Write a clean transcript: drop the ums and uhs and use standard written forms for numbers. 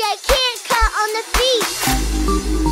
DJ Kid-Cut on the beat.